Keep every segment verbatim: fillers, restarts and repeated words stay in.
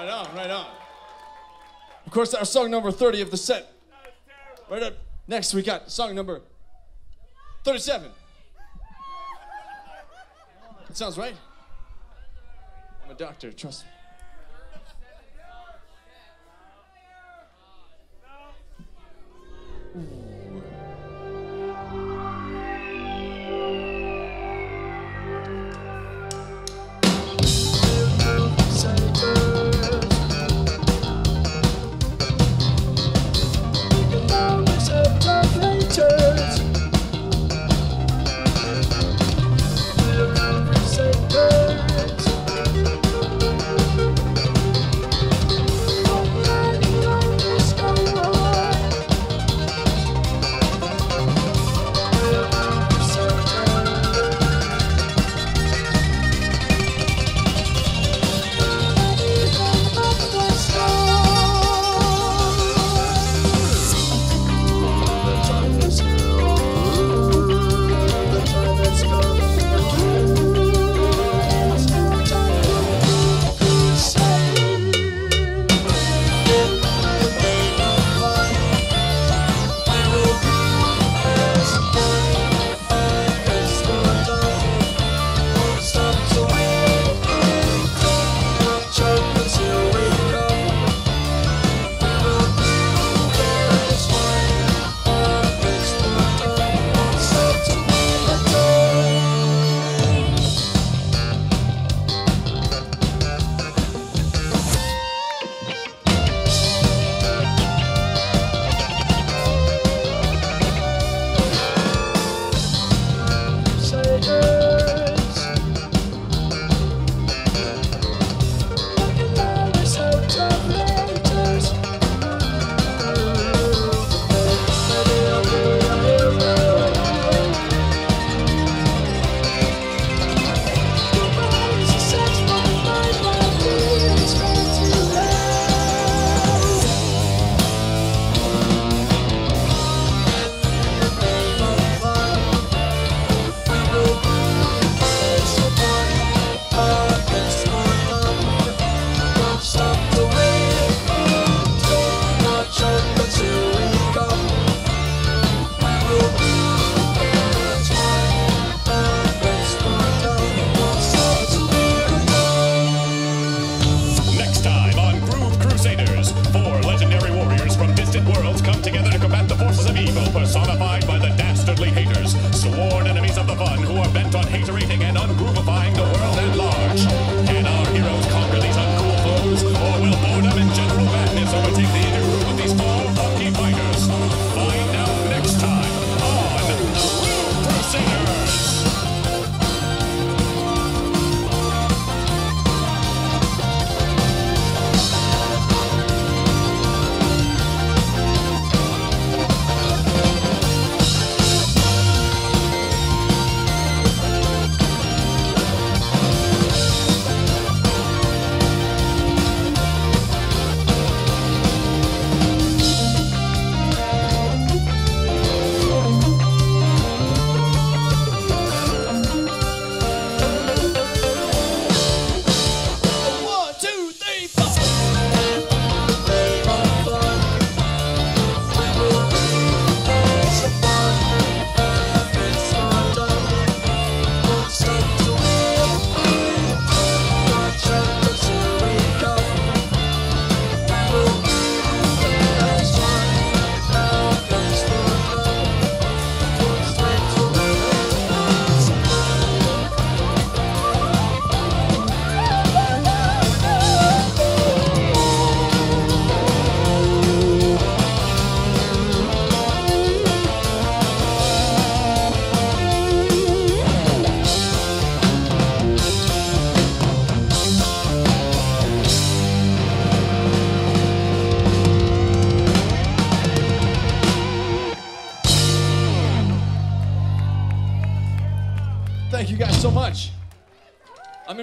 Right on, right on. Of course, our song number thirty of the set. Right up next, we got song number thirty-seven. That sounds right. I'm a doctor, trust me. Ooh.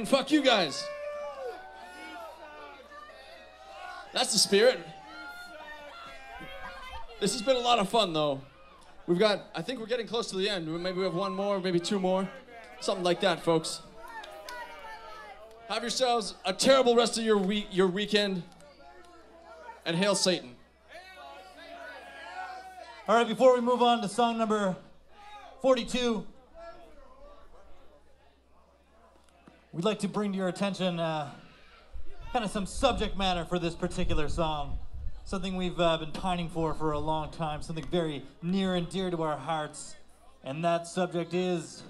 Fuck you guys. That's the spirit. This has been a lot of fun though. We've got, I think we're getting close to the end. Maybe we have one more, maybe two more. Something like that, folks. Have yourselves a terrible rest of your week, your weekend, and hail Satan. All right, before we move on to song number forty-two, we'd like to bring to your attention uh, kind of some subject matter for this particular song. Something we've uh, been pining for for a long time, something very near and dear to our hearts, and that subject is...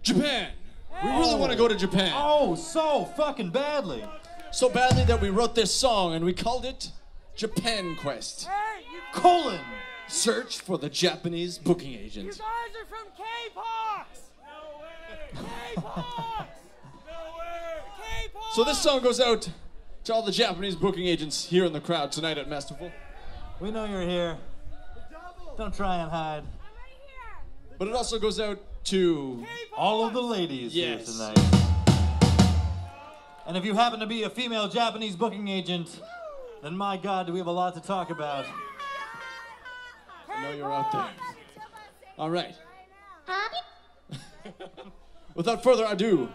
Japan! We really want to go to Japan. Oh, so fucking badly. So badly that we wrote this song and we called it Japan Quest. Hey, you colon search for the Japanese booking agent. You guys are from K-Pox. No way. K-Pox. No way. K-Pox. So this song goes out to all the Japanese booking agents here in the crowd tonight at Messtival. We know you're here. Don't try and hide. I'm right here. But it also goes out to all of the ladies yes. here tonight. And if you happen to be a female Japanese booking agent, then my God, do we have a lot to talk about. I know you're out there. All right. Without further ado,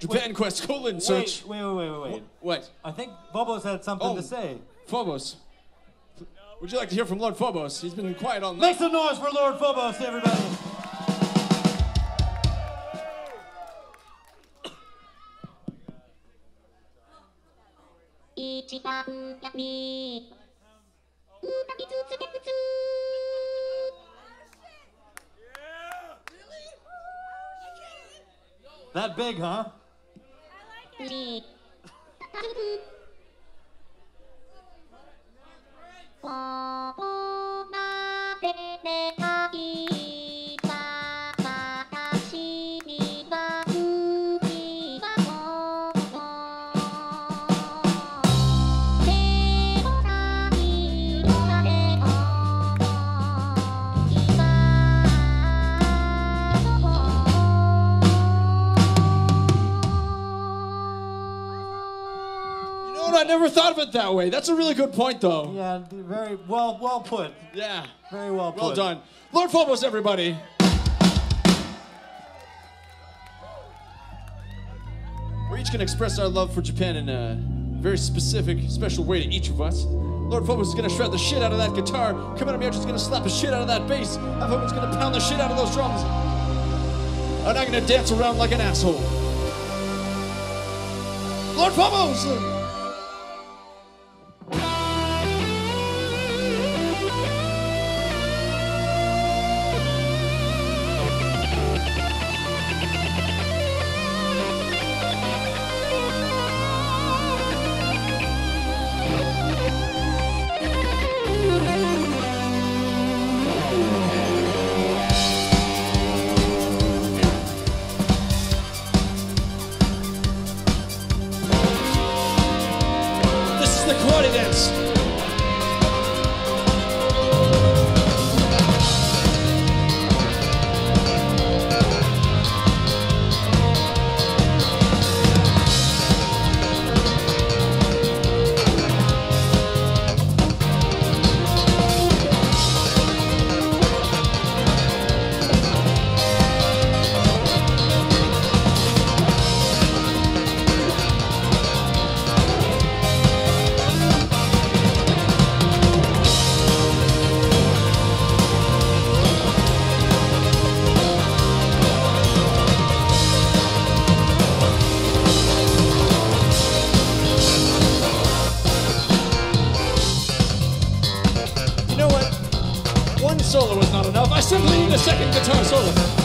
Japan wait, Quest colon search. Wait, wait, wait, wait, wait. What? I think Phobos had something oh, to say. Phobos. Would you like to hear from Lord Phobos? He's been quiet all night. Make some noise for Lord Phobos, everybody. That big, huh? I like it. I never thought of it that way. That's a really good point, though. Yeah, very well, well put. Yeah. Very well put. Well done. Lord Phobos, everybody. We're each going to express our love for Japan in a very specific, special way to each of us. Lord Phobos is going to shred the shit out of that guitar. Commander Meach is going to slap the shit out of that bass. I hope it's going to pound the shit out of those drums. And I'm going to dance around like an asshole. Lord Phobos! Solo was not enough. I simply need a second guitar solo.